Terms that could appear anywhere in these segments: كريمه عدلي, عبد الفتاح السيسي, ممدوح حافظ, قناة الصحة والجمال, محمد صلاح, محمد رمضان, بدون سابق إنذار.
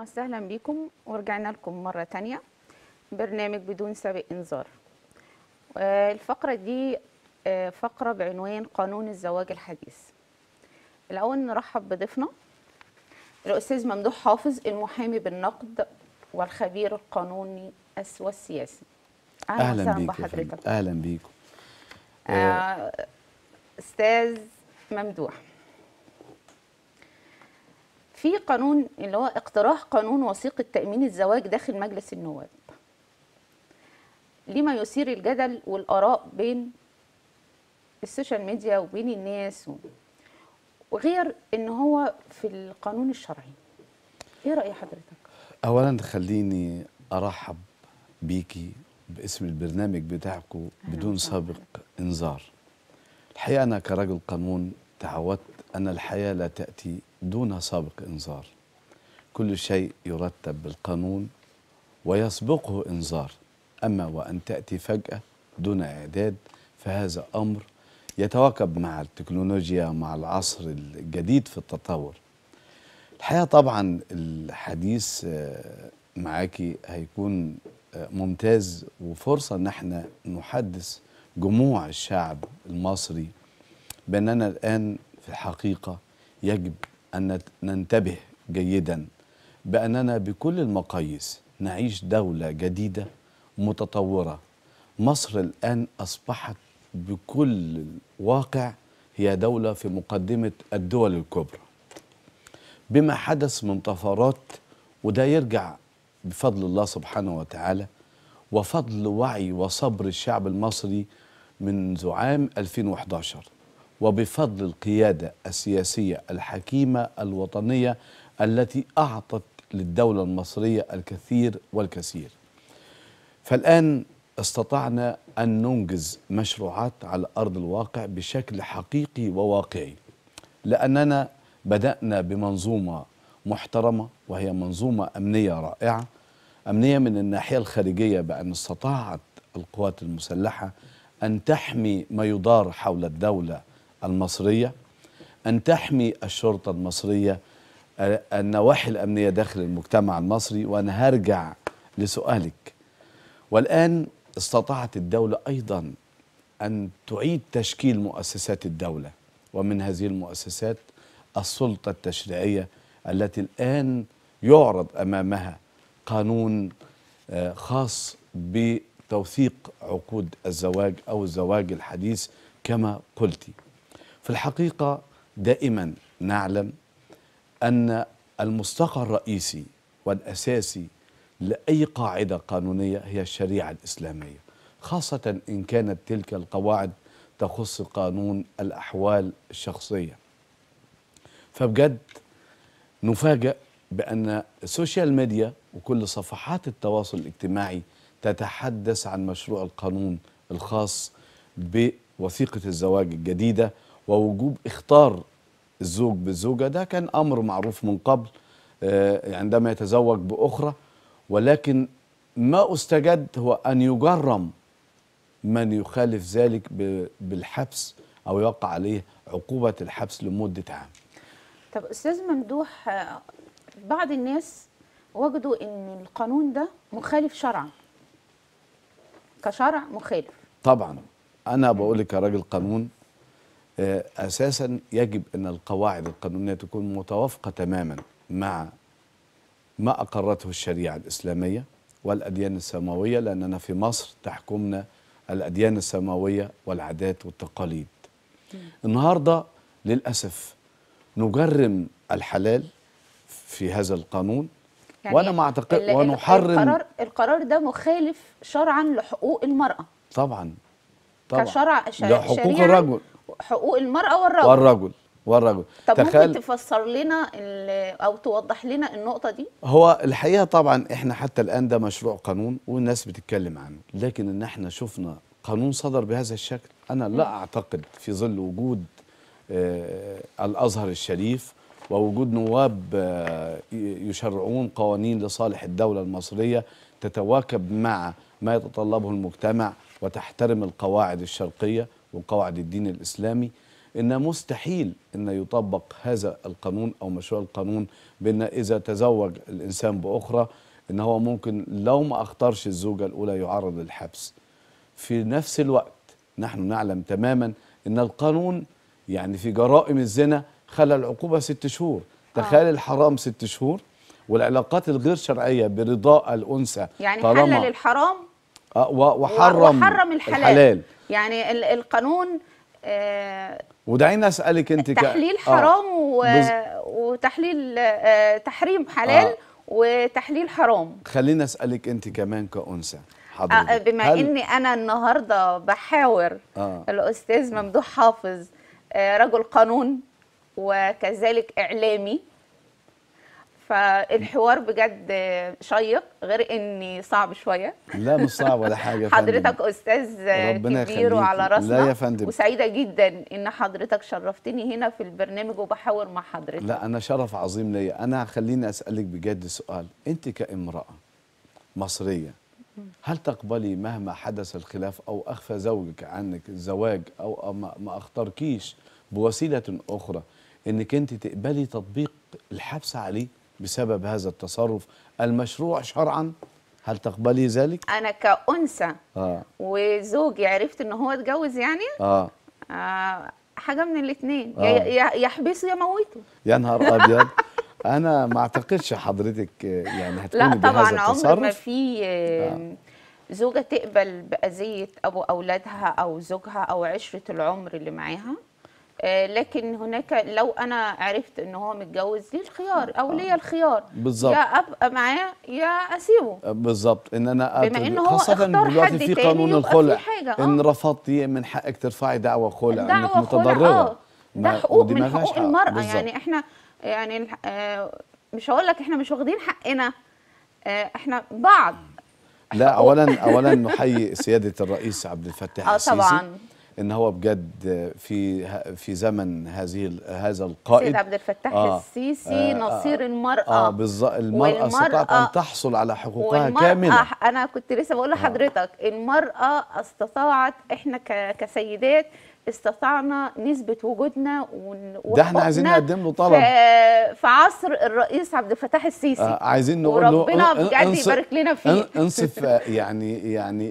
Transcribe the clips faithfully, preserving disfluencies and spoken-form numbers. وسهلا بكم، ورجعنا لكم مرة تانية برنامج بدون سابق إنذار. الفقرة دي فقرة بعنوان قانون الزواج الحديث. الأول نرحب بضيفنا الأستاذ ممدوح حافظ، المحامي بالنقد والخبير القانوني والسياسي. أهلا, أهلا بيك بحضرتك. أهلا بيكم. آه أستاذ ممدوح، في قانون اللي هو اقتراح قانون وثيقة تأمين الزواج داخل مجلس النواب، لما يثير الجدل والآراء بين السوشيال ميديا وبين الناس، وغير ان هو في القانون الشرعي. ايه رأي حضرتك؟ اولا خليني ارحب بيكي باسم البرنامج بتاعكم بدون سابق انذار. الحقيقة انا كراجل قانون تعودت ان الحياة لا تأتي دون سابق انذار. كل شيء يرتب بالقانون ويسبقه انذار، اما وان تأتي فجأة دون اعداد فهذا امر يتواكب مع التكنولوجيا مع العصر الجديد في التطور. الحقيقة طبعا الحديث معاكي هيكون ممتاز وفرصة ان احنا نحدث جموع الشعب المصري باننا الان في الحقيقة يجب ان ننتبه جيدا باننا بكل المقاييس نعيش دولة جديدة متطورة. مصر الان اصبحت بكل واقع هي دولة في مقدمة الدول الكبرى بما حدث من طفرات، وده يرجع بفضل الله سبحانه وتعالى وفضل وعي وصبر الشعب المصري منذ عام ألفين وأحد عشر، وبفضل القيادة السياسية الحكيمة الوطنية التي أعطت للدولة المصرية الكثير والكثير. فالآن استطعنا أن ننجز مشروعات على أرض الواقع بشكل حقيقي وواقعي، لأننا بدأنا بمنظومة محترمة وهي منظومة أمنية رائعة. أمنية من الناحية الخارجية بأن استطاعت القوات المسلحة أن تحمي ما يدار حول الدولة المصرية، أن تحمي الشرطة المصرية، النواحي الأمنية داخل المجتمع المصري. وأنا هرجع لسؤالك. والآن استطاعت الدولة أيضا أن تعيد تشكيل مؤسسات الدولة، ومن هذه المؤسسات السلطة التشريعية التي الآن يعرض أمامها قانون خاص بتوثيق عقود الزواج أو الزواج الحديث كما قلت. في الحقيقة دائما نعلم أن المصطلح الرئيسي والأساسي لأي قاعدة قانونية هي الشريعة الإسلامية، خاصة إن كانت تلك القواعد تخص قانون الأحوال الشخصية. فبجد نفاجأ بأن السوشيال ميديا وكل صفحات التواصل الاجتماعي تتحدث عن مشروع القانون الخاص بوثيقة الزواج الجديدة ووجوب اختيار الزوج بالزوجة. ده كان أمر معروف من قبل عندما يتزوج بأخرى، ولكن ما استجد هو أن يجرم من يخالف ذلك بالحبس أو يقع عليه عقوبة الحبس لمدة عام. طب أستاذ ممدوح، بعض الناس وجدوا أن القانون ده مخالف شرعا، كشرع مخالف. طبعا أنا بقول لك يا راجل قانون أساسا يجب أن القواعد القانونية تكون متوافقة تماما مع ما أقرته الشريعة الإسلامية والأديان السماوية، لأننا في مصر تحكمنا الأديان السماوية والعادات والتقاليد. النهاردة للأسف نجرم الحلال في هذا القانون، يعني وأنا ما أعتقد ونحرم. القرار, القرار ده مخالف شرعا لحقوق المرأة. طبعا طبعا كشرع لحقوق الرجل، حقوق المرأة والرجل والرجل والرجل. طب ممكن تفسر لنا أو توضح لنا النقطة دي؟ هو الحقيقة طبعا إحنا حتى الآن ده مشروع قانون والناس بتتكلم عنه، لكن إن إحنا شفنا قانون صدر بهذا الشكل أنا لا أعتقد في ظل وجود آه الأزهر الشريف ووجود نواب آه يشرعون قوانين لصالح الدولة المصرية تتواكب مع ما يتطلبه المجتمع وتحترم القواعد الشرقية وقواعد الدين الإسلامي. إنه مستحيل أن يطبق هذا القانون أو مشروع القانون بأن إذا تزوج الإنسان بأخرى إن هو ممكن لو ما اختارش الزوجة الأولى يعرض للحبس. في نفس الوقت نحن نعلم تماما أن القانون يعني في جرائم الزنا خلى العقوبة ست شهور، تخيل الحرام ست شهور والعلاقات الغير شرعية برضاء الأنثى يعني حلل الحرام وحرم, وحرم الحلال. الحلال يعني القانون آه ودعيني أسألك أنت تحليل ك... حرام آه. و... بز... وتحليل آه تحريم حلال آه. وتحليل حرام. خليني أسألك أنت كمان كأنثى آه بما هل... أني أنا النهاردة بحاور آه. الأستاذ ممدوح حافظ آه رجل قانون وكذلك إعلامي، فالحوار بجد شيق غير اني صعب شويه. لا مش صعب ولا حاجه حضرتك استاذ كبير وعلى راسنا. لا يا فندم، وسعيده جدا ان حضرتك شرفتني هنا في البرنامج وبحاور مع حضرتك. لا انا شرف عظيم ليا. انا خليني اسالك بجد سؤال، انت كامراه مصريه هل تقبلي مهما حدث الخلاف او اخفى زوجك عنك الزواج او ما اختاركيش بوسيله اخرى انك انت تقبلي تطبيق الحبس عليه بسبب هذا التصرف المشروع شرعا؟ هل تقبلي ذلك؟ أنا كأنثى آه. وزوجي عرفت إن هو اتجوز يعني آه. آه حاجة من الاثنين آه. يا يحبسه يا موته. يا نهار أبيض. أنا ما أعتقدش حضرتك يعني هتكوني بهذا التصرف. لا طبعا عمر ما في آه. زوجة تقبل بأذية أبو أولادها أو زوجها أو عشرة العمر اللي معاها، لكن هناك لو انا عرفت ان هو متجوز ليه الخيار او ليا الخيار بالظبط، يا ابقى معاه يا اسيبه بالظبط. ان انا بما ان هو اختار دلوقتي في قانون الخلع آه. ان رفضتي من حقك ترفعي دعوى خلع انك متضرره آه. ده حقوق من حقوق المراه بالزبط. يعني احنا يعني مش هقول لك احنا مش واخدين حقنا، احنا بعض. لا اولا اولا نحيي سياده الرئيس عبد الفتاح السيسي اه طبعا ان هو بجد في في زمن هذه هذا القائد سيد عبد الفتاح آه السيسي آه نصير المرأة اه بالظبط. المرأة استطاعت ان تحصل على حقوقها كاملة. انا كنت لسه بقول لحضرتك آه المرأة استطاعت، احنا كسيدات استطعنا نثبت وجودنا ون... ده احنا عايزين نقدم له طلب في... في عصر الرئيس عبد الفتاح السيسي آه عايزين نقول له ربنا بجد يبارك لنا فيه. انصف يعني يعني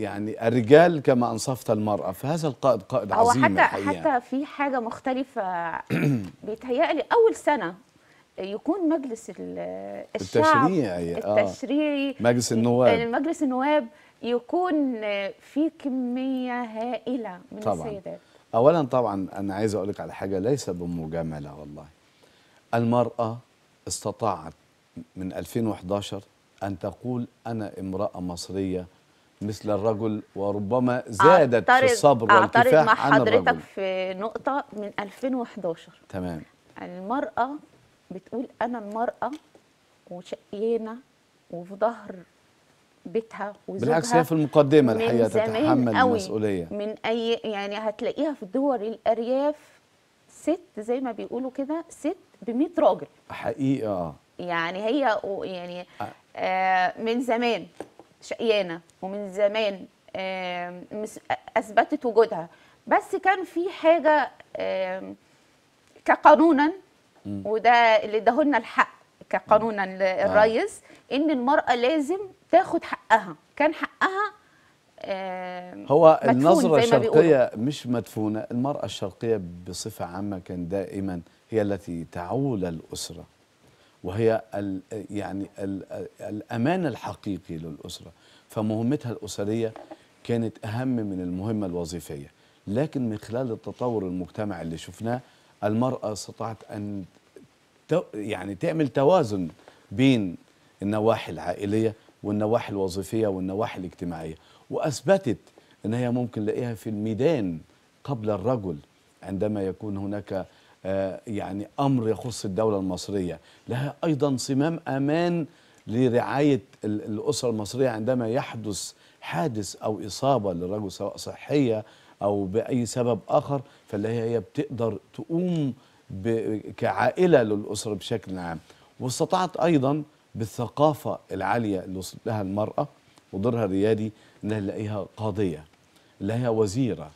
يعني الرجال كما انصفت المراه، فهذا القائد قائد عظيم حتى الحقيقة. حتى في حاجه مختلفه بيتهيألي اول سنه يكون مجلس الشعب التشريعي التشريعي آه. مجلس النواب مجلس النواب يكون في كمية هائلة من طبعًا. السيدات. أولا طبعا أنا عايز أقولك على حاجة ليس بمجاملة والله، المرأة استطاعت من ألفين وأحد عشر أن تقول أنا امرأة مصرية مثل الرجل، وربما زادت في الصبر والكفاح عن الرجل. أعترض مع حضرتك في نقطة من ألفين وأحد عشر. تمام. المرأة بتقول أنا المرأة وشقيانة وفي ظهر بيتها وزوجها. بالعكس هي في المقدمة الحقيقة تتحمل المسؤولية من أي يعني هتلاقيها في دول الأرياف ست زي ما بيقولوا كده ست بمية راجل حقيقة. يعني هي يعني آه من زمان شقيانة ومن زمان آه أثبتت وجودها، بس كان في حاجة آه كقانونا م. وده اللي اداهولنا الحق كقانونا الرئيس آه. ان المرأة لازم تاخد حقها، كان حقها آه هو النظرة الشرقية مش مدفونة. المرأة الشرقية بصفة عامة كان دائما هي التي تعول الأسرة، وهي ال يعني ال الأمان الحقيقي للأسرة، فمهمتها الأسرية كانت أهم من المهمة الوظيفية. لكن من خلال التطور المجتمعي اللي شفناه المرأة استطاعت أن يعني تعمل توازن بين النواحي العائلية والنواحي الوظيفية والنواحي الاجتماعية، وأثبتت أن هي ممكن لاقيها في الميدان قبل الرجل عندما يكون هناك آه يعني أمر يخص الدولة المصرية. لها أيضا صمام أمان لرعاية الأسرة المصرية عندما يحدث حادث أو إصابة للرجل سواء صحية أو بأي سبب آخر، فاللي هي بتقدر تقوم كعائلة للأسرة بشكل عام. واستطاعت أيضا بالثقافة العالية اللي وصلت لها المرأة ودورها الريادي نلاقيها قاضية، نلاقيها وزيرة،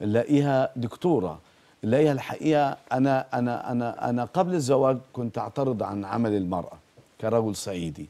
نلاقيها دكتورة، اللي هي الحقيقه انا انا انا انا قبل الزواج كنت اعترض عن عمل المراه كرجل صعيدي،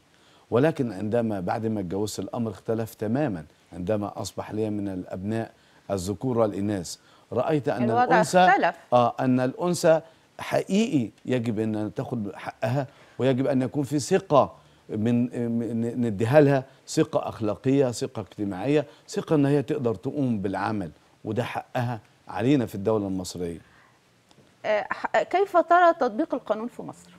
ولكن عندما بعد ما اتجوزت الامر اختلف تماما. عندما اصبح لي من الابناء الذكور والاناث رايت ان الانثى اه ان الانثى حقيقي يجب ان تاخد حقها، ويجب ان يكون في ثقه من نديها لها، ثقه اخلاقيه، ثقه اجتماعيه، ثقه ان هي تقدر تقوم بالعمل، وده حقها علينا في الدوله المصريه. كيف ترى تطبيق القانون في مصر؟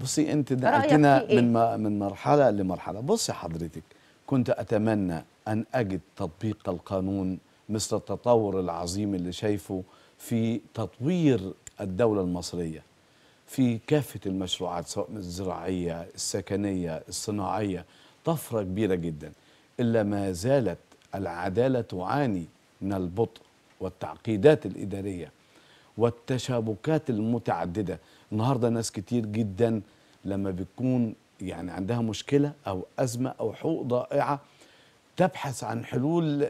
بصي انت نقلتنا من إيه؟ من مرحله لمرحله. بصي حضرتك، كنت اتمنى ان اجد تطبيق القانون مثل التطور العظيم اللي شايفه في تطوير الدوله المصريه في كافه المشروعات، سواء الزراعيه، السكنيه، الصناعيه، طفره كبيره جدا. الا ما زالت العداله تعاني من البطء والتعقيدات الاداريه والتشابكات المتعدده. النهارده ناس كتير جدا لما بتكون يعني عندها مشكله او ازمه او حقوق ضائعه تبحث عن حلول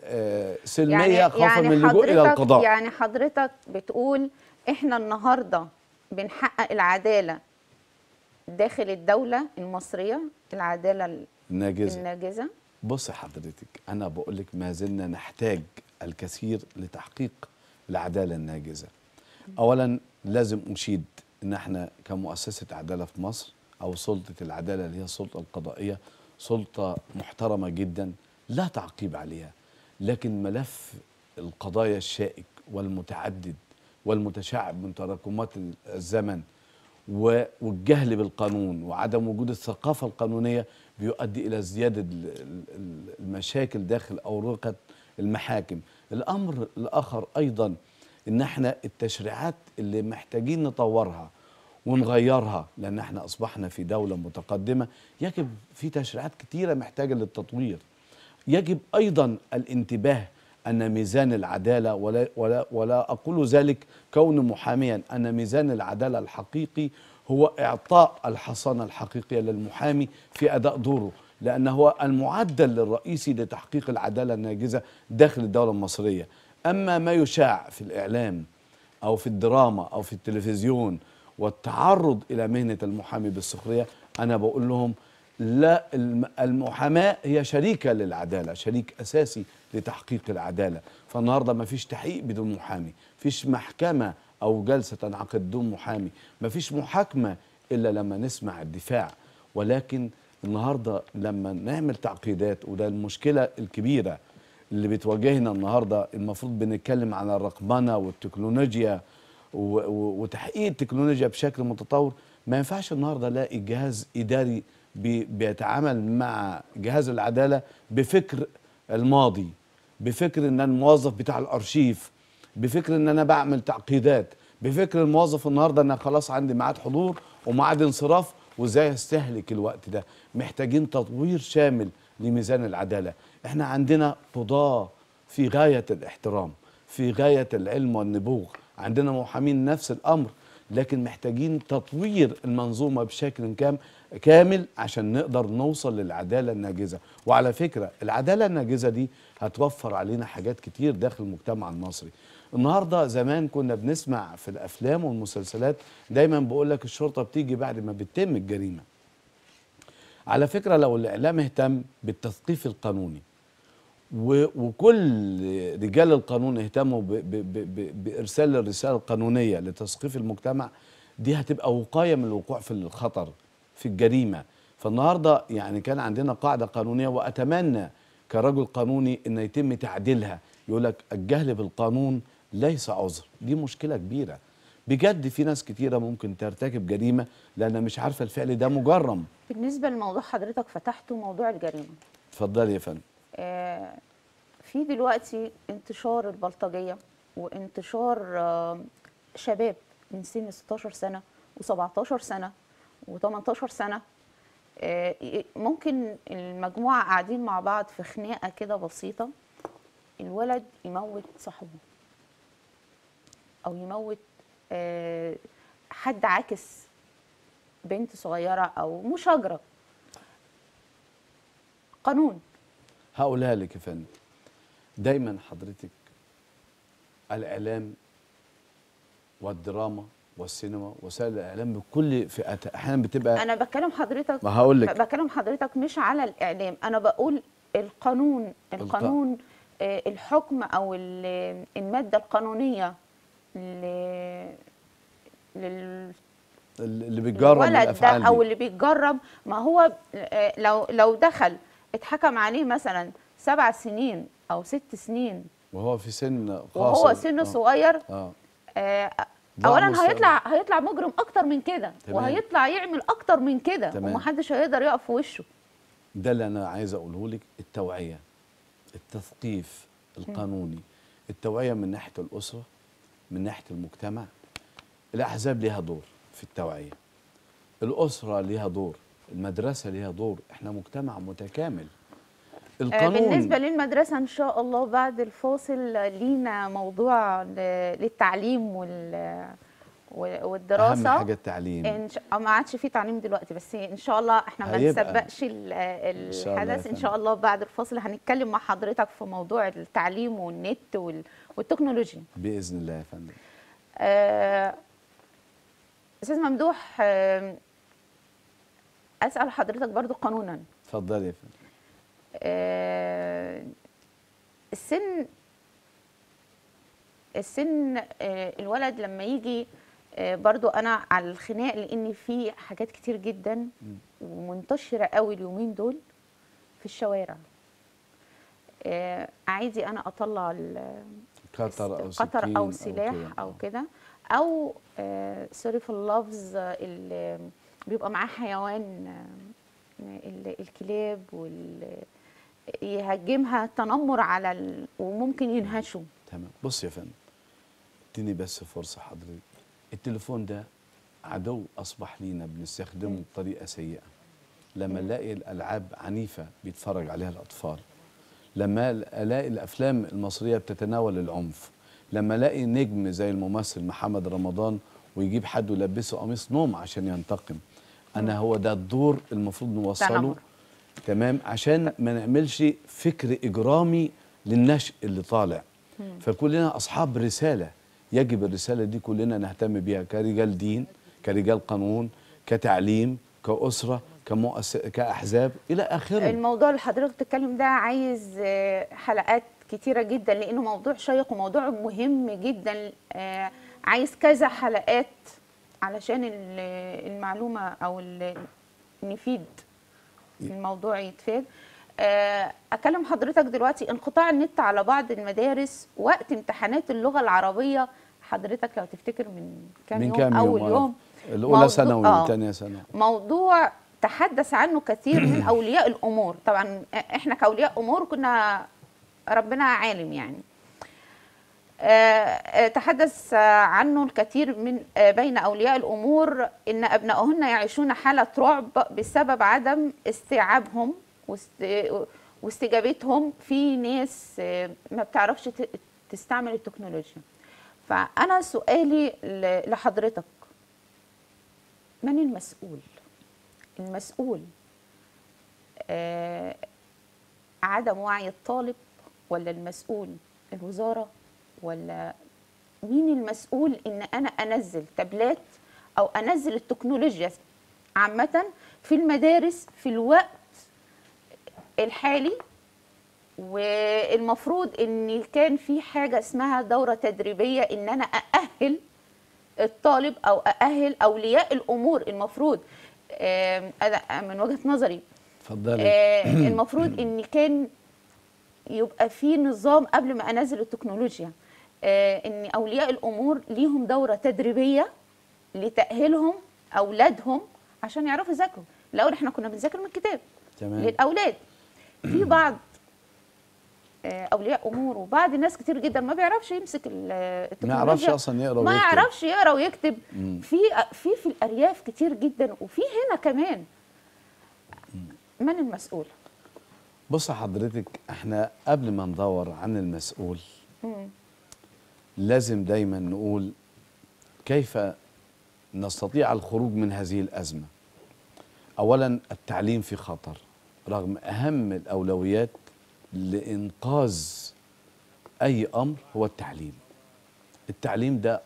سلميه، يعني خوفا يعني من اللجوء الى القضاء. يعني حضرتك بتقول احنا النهارده بنحقق العداله داخل الدوله المصريه، العداله الناجزه الناجزه بص حضرتك، انا بقول لك ما زلنا نحتاج الكثير لتحقيق العداله الناجزه. اولا لازم اشيد ان احنا كمؤسسه عداله في مصر او سلطه العداله اللي هي السلطه القضائيه سلطه محترمه جدا لا تعقيب عليها، لكن ملف القضايا الشائك والمتعدد والمتشعب من تراكمات الزمن والجهل بالقانون وعدم وجود الثقافه القانونيه بيؤدي الى زياده المشاكل داخل اوراق المحاكم. الامر الاخر ايضا ان احنا التشريعات اللي محتاجين نطورها ونغيرها، لان احنا اصبحنا في دوله متقدمه يجب في تشريعات كتيره محتاجه للتطوير. يجب ايضا الانتباه ان ميزان العداله ولا ولا ولا اقول ذلك كون محاميا، ان ميزان العداله الحقيقي هو اعطاء الحصانه الحقيقيه للمحامي في اداء دوره، لان هو المعدل الرئيسي لتحقيق العداله الناجزه داخل الدوله المصريه. اما ما يشاع في الاعلام او في الدراما او في التلفزيون والتعرض الى مهنه المحامي بالسخريه، انا بقول لهم لا، المحاماه هي شريكه للعداله، شريك اساسي لتحقيق العداله. فالنهارده ما فيش تحقيق بدون محامي، فيش محكمه او جلسه تنعقد بدون محامي، ما فيش محاكمه الا لما نسمع الدفاع. ولكن النهارده لما نعمل تعقيدات، وده المشكله الكبيره اللي بتواجهنا النهارده، المفروض بنتكلم على الرقمنه والتكنولوجيا وتحقيق التكنولوجيا بشكل متطور. ما ينفعش النهارده الاقي جهاز اداري بيتعامل مع جهاز العداله بفكر الماضي، بفكر ان الموظف بتاع الارشيف، بفكر ان انا بعمل تعقيدات، بفكر الموظف النهارده انا خلاص عندي ميعاد حضور وميعاد انصراف وازاي استهلك الوقت ده. محتاجين تطوير شامل لميزان العداله. احنا عندنا قضاة في غايه الاحترام، في غايه العلم والنبوغ، عندنا محامين نفس الامر، لكن محتاجين تطوير المنظومه بشكل كام كامل عشان نقدر نوصل للعداله الناجزه. وعلى فكره العداله الناجزه دي هتوفر علينا حاجات كتير داخل المجتمع المصري. النهارده زمان كنا بنسمع في الافلام والمسلسلات دايما بيقول لك الشرطه بتيجي بعد ما بتتم الجريمه. على فكره لو الاعلام اهتم بالتثقيف القانوني وكل رجال القانون اهتموا بارسال الرساله القانونيه لتثقيف المجتمع، دي هتبقى وقايه من الوقوع في الخطر في الجريمه. فالنهارده يعني كان عندنا قاعده قانونيه واتمنى كرجل قانوني ان يتم تعديلها، يقول لك الجهل بالقانون ليس عذر. دي مشكله كبيره بجد، في ناس كتيره ممكن ترتكب جريمه لانها مش عارفه الفعل ده مجرم. بالنسبه لموضوع حضرتك فتحته، موضوع الجريمه، اتفضلي يا فندم. آه في دلوقتي انتشار البلطجيه وانتشار آه شباب من سن ستاشر سنة وسبعتاشر سنة وتمنتاشر سنة. آه ممكن المجموعه قاعدين مع بعض في خناقه كده بسيطه، الولد يموت صاحبه او يموت آه حد عاكس بنت صغيره او مشاجره. قانون هقولها لك يا فندم. دايما حضرتك الاعلام والدراما والسينما وسائل الاعلام بكل فئاتها احيانا بتبقى. انا بتكلم حضرتك، ما هقول لك بتكلم حضرتك مش على الاعلام، انا بقول القانون القانون آه الحكم او الماده القانونيه لل اللي بيتجرب الافعال دي او اللي بيتجرب. ما هو لو لو دخل اتحكم عليه مثلا سبع سنين او ست سنين وهو في سن خاص وهو سنه آه. صغير آه. آه. اولا هيطلع هيطلع مجرم اكتر من كده، وهيطلع يعمل اكتر من كده ومحدش هيقدر يقف في وشه. ده اللي انا عايز اقوله لك، التوعيه، التثقيف القانوني، التوعيه من ناحيه الاسره، من ناحيه المجتمع. الاحزاب ليها دور في التوعيه، الاسره ليها دور، المدرسه ليها دور، احنا مجتمع متكامل. القانون بالنسبه للمدرسه ان شاء الله بعد الفاصل لينا موضوع للتعليم وال والدراسه. اهم حاجه التعليم، إن ش... ما عادش في تعليم دلوقتي، بس ان شاء الله احنا ما نسبقش الحدث. ان شاء الله بعد الفاصل هنتكلم مع حضرتك في موضوع التعليم والنت وال... والتكنولوجيا باذن الله يا فندم. آه... استاذ ممدوح، آه... اسال حضرتك برضو قانونا. اتفضلي يا فندم. آه... السن السن الولد لما يجي برضو انا على الخناق، لان في حاجات كتير جدا ومنتشره قوي اليومين دول في الشوارع. عادي انا اطلع قطر او قطر او سلاح او كده، او سوري في اللفظ، اللي بيبقى معاه حيوان، الكلاب، يهجمها تنمر على ال... وممكن ينهشوا. تمام. بص يا فندم، اديني بس فرصه حضرتك. التليفون ده عدو اصبح لينا، بنستخدمه بطريقه سيئه. لما الاقي الالعاب عنيفه بيتفرج عليها الاطفال، لما الاقي الافلام المصريه بتتناول العنف، لما الاقي نجم زي الممثل محمد رمضان ويجيب حد ويلبسه قميص نوم عشان ينتقم، انا هو ده الدور المفروض نوصله. تمام، عشان ما نعملش فكر اجرامي للنشء اللي طالع. فكلنا اصحاب رساله، يجب الرساله دي كلنا نهتم بيها كرجال دين، كرجال قانون، كتعليم، كاسره، كمؤس... كاحزاب الى اخره. الموضوع اللي حضرتك بتتكلم ده عايز حلقات كتيره جدا، لانه موضوع شيق وموضوع مهم جدا، عايز كذا حلقات علشان المعلومه او نفيد الموضوع يتفاد. أكلم حضرتك دلوقتي انقطاع النت على بعض المدارس وقت امتحانات اللغة العربية. حضرتك لو تفتكر من كام من يوم, يوم أول يوم, يوم الأولى ثانوي والثانية ثانوي، موضوع تحدث عنه كثير من أولياء الأمور. طبعا إحنا كأولياء أمور كنا ربنا عالم يعني. تحدث عنه الكثير من بين أولياء الأمور إن أبنائهن يعيشون حالة رعب بسبب عدم استيعابهم واستجابتهم. في ناس ما بتعرفش تستعمل التكنولوجيا. فأنا سؤالي لحضرتك، من المسؤول؟ المسؤول عدم وعي الطالب، ولا المسؤول الوزارة، ولا مين المسؤول إن أنا أنزل تابلات أو أنزل التكنولوجيا عامة في المدارس في الوقت الحالي؟ والمفروض ان كان في حاجه اسمها دوره تدريبيه ان انا ااهل الطالب او ااهل اولياء الامور. المفروض من وجهه نظري، اتفضلي، المفروض ان كان يبقى في نظام قبل ما انزل التكنولوجيا، ان اولياء الامور ليهم دوره تدريبيه لتاهيلهم اولادهم عشان يعرفوا يذاكروا. الاول احنا كنا بنذاكر من الكتاب للاولاد. في بعض اولياء امور وبعض الناس كتير جدا ما بيعرفش يمسك التكنولوجيا، ما يعرفش اصلا يقرا ويكتب، ما يعرفش يقرا ويكتب. في في في الارياف كتير جدا، وفي هنا كمان. من المسؤول؟ بص حضرتك، احنا قبل ما ندور عن المسؤول مم. لازم دايما نقول كيف نستطيع الخروج من هذه الازمه. اولا التعليم في خطر، رغم أهم الأولويات لإنقاذ أي أمر هو التعليم. التعليم ده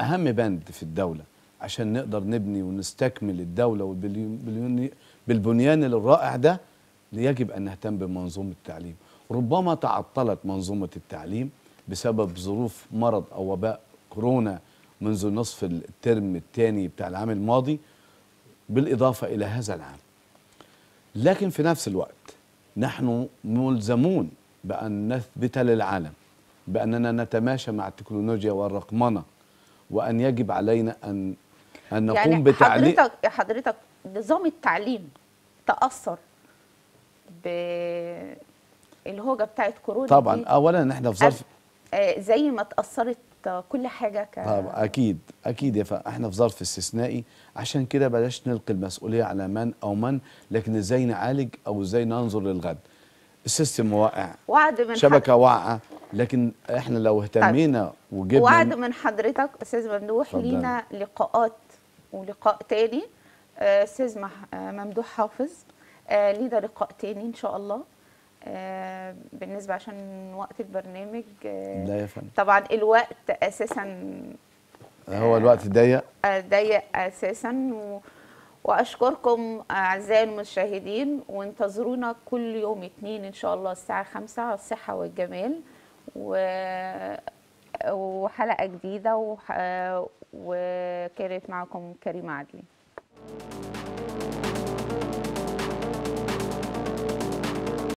أهم بند في الدولة عشان نقدر نبني ونستكمل الدولة وبالبنيان الرائع ده، يجب أن نهتم بمنظومة التعليم. ربما تعطلت منظومة التعليم بسبب ظروف مرض أو وباء كورونا منذ نصف الترم الثاني بتاع العام الماضي بالإضافة إلى هذا العام، لكن في نفس الوقت نحن ملزمون بأن نثبت للعالم بأننا نتماشى مع التكنولوجيا والرقمنة، وأن يجب علينا أن أن نقوم يعني بتعليم. حضرتك حضرتك نظام التعليم تأثر بالهوجة بتاعت كورونا طبعا. أولا احنا في ظرف زي ما تأثرت كل حاجة ك... طبعا أكيد أكيد يا فندم، احنا في ظرف استثنائي، عشان كده بلاش نلقي المسؤولية على من أو من، لكن إزاي نعالج أو إزاي ننظر للغد. السيستم واقع، وعد من شبكة واقعة، لكن احنا لو اهتمينا وجبنا. وعد من حضرتك استاذ ممدوح، لينا لقاءات ولقاء تاني. استاذ ممدوح حافظ لينا لقاء تاني ان شاء الله. بالنسبه عشان وقت البرنامج لا يا فندم، طبعا الوقت اساسا هو الوقت ضيق ضيق اساسا. واشكركم اعزائي المشاهدين، وانتظرونا كل يوم اثنين ان شاء الله الساعه خمسة على الصحه والجمال، وحلقه جديده. وكانت معكم كريمه عدلي.